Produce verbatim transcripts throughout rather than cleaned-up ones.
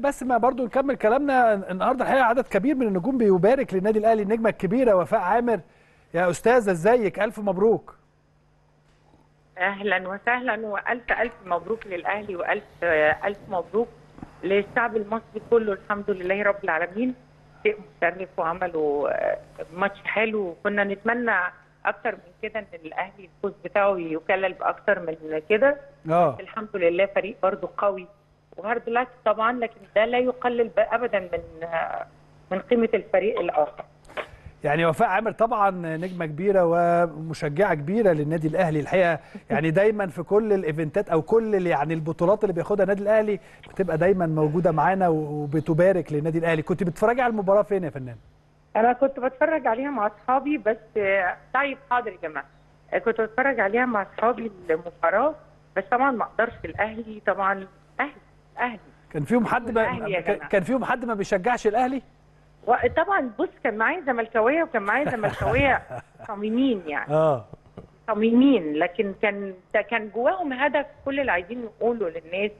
بس ما برضو نكمل كلامنا النهارده. الحقيقه عدد كبير من النجوم بيبارك للنادي الاهلي، النجمه الكبيره وفاء عامر. يا استاذه ازيك؟ الف مبروك. اهلا وسهلا، والف الف مبروك للاهلي، والف الف مبروك للشعب المصري كله. الحمد لله رب العالمين، شيء مشرف وعملوا ماتش حلو، وكنا نتمنى اكتر من كده ان الاهلي الفوز بتاعه يكلل باكتر من كده. اه الحمد لله فريق برضه قوي وهارد لك طبعا، لكن ده لا يقلل ابدا من من قيمه الفريق الاخر. يعني وفاء عامر طبعا نجمه كبيره ومشجعه كبيره للنادي الاهلي الحقيقه، يعني دايما في كل الايفنتات او كل يعني البطولات اللي بياخدها النادي الاهلي بتبقى دايما موجوده معانا وبتبارك للنادي الاهلي. كنت بتتفرجي على المباراه فين يا فنان؟ انا كنت بتفرج عليها مع اصحابي بس. طيب حاضر يا جماعه، كنت بتفرج عليها مع اصحابي المباراه، بس طبعا ما اقدرش الاهلي طبعا اهلي اهلي كان فيهم حد ما... كان فيهم حد ما بيشجعش الاهلي؟ طبعا بص، كان معايا زملكاويه وكان معايا زملكاويه صميمين يعني اه صميمين، لكن كان كان جواهم هدف. كل اللي عايزين نقوله للناس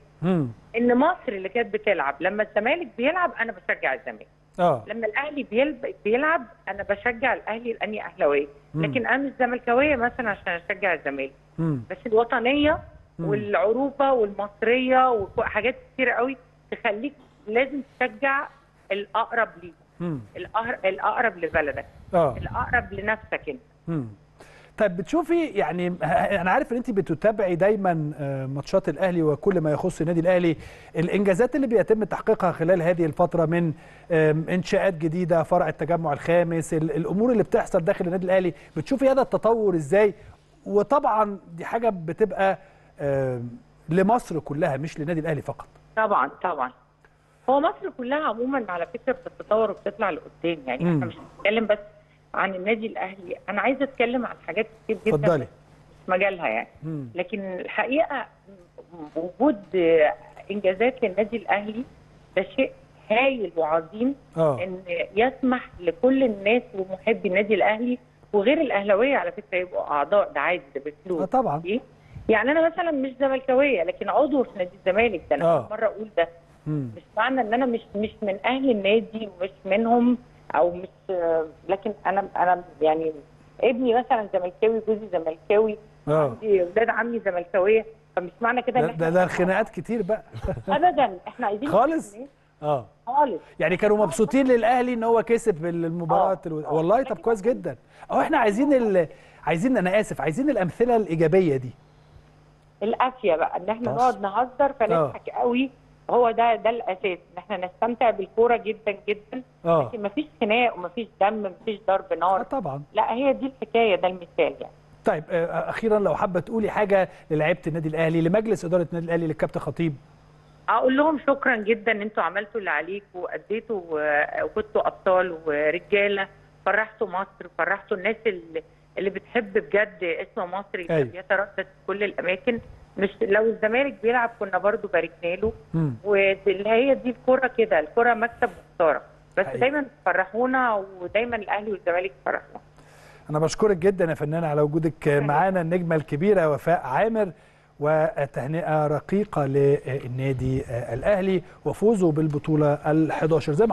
ان مصر اللي كانت بتلعب، لما الزمالك بيلعب انا بشجع الزمالك، اه لما الاهلي بيلعب, بيلعب انا بشجع الاهلي لاني اهلاويه، لكن انا مش زملكاويه مثلا عشان اشجع الزمالك، بس الوطنيه والعروبه والمصريه وحاجات كتير قوي تخليك لازم تشجع الاقرب ليك، الاقرب لبلدك، أوه. الاقرب لنفسك انت. طيب بتشوفي يعني، انا عارف ان انت بتتابعي دايما ماتشات الاهلي وكل ما يخص النادي الاهلي، الانجازات اللي بيتم تحقيقها خلال هذه الفتره من انشاءات جديده، فرع التجمع الخامس، الامور اللي بتحصل داخل النادي الاهلي، بتشوفي هذا التطور ازاي؟ وطبعا دي حاجه بتبقى لمصر كلها مش للنادي الاهلي فقط. طبعا طبعا، هو مصر كلها عموما على فكره بتتطور وبتطلع لقدام، يعني احنا مش بنتكلم بس عن النادي الاهلي، انا عايزه اتكلم عن حاجات كتير جدا اتفضلي في مجالها يعني. مم. لكن الحقيقه وجود انجازات للنادي الاهلي ده شيء هايل وعظيم، أوه. ان يسمح لكل الناس ومحبي النادي الاهلي وغير الاهلاويه على فكره يبقوا اعضاء، ده عادي ده بفلوس. طبعا إيه؟ يعني انا مثلا مش زملكاويه لكن عضو في نادي الزمالك، ده انا مره اقول ده. مم. مش معنى ان انا مش مش من اهل النادي ومش منهم او مش، لكن انا انا يعني ابني مثلا زملكاوي، جوزي زملكاوي، عندي اولاد عمي زملكاويه، فمش معنى كده ان احنا ده ده الخناقات كتير بقى ابدا. احنا عايزين خالص اه خالص، يعني كانوا مبسوطين للاهلي ان هو كسب المباراه الو... والله طب كويس جدا. او احنا عايزين ال... عايزين انا اسف عايزين الامثله الايجابيه دي الافيه بقى، ان احنا نقعد نهزر فنضحك قوي، هو ده ده الاساس، ان احنا نستمتع بالكوره جدا جدا. أوه. لكن مفيش خناق ومفيش دم ومفيش ضرب نار. أه طبعا، لا هي دي الحكايه، ده المثال يعني. طيب اخيرا لو حابه تقولي حاجه للاعيبه النادي الاهلي، لمجلس اداره النادي الاهلي، للكابتن خطيب. اقول لهم شكرا جدا ان انتوا عملتوا اللي عليكم واديتوا وكنتوا ابطال ورجاله، فرحتوا مصر، فرحتوا الناس اللي اللي بتحب بجد اسم مصر اللي بيتردد في كل الاماكن. مش لو الزمالك بيلعب كنا برضو باركنا له، واللي هي دي الكرة كده، الكرة مكسب وخسارة، بس حقيقة دايما فرحونا ودايما الاهلي والزمالك فرحونا. انا بشكرك جدا يا فنانة على وجودك معانا، النجمة الكبيرة وفاء عامر، وتهنئة رقيقة للنادي الاهلي وفوزه بالبطولة الحادية عشرة زي ما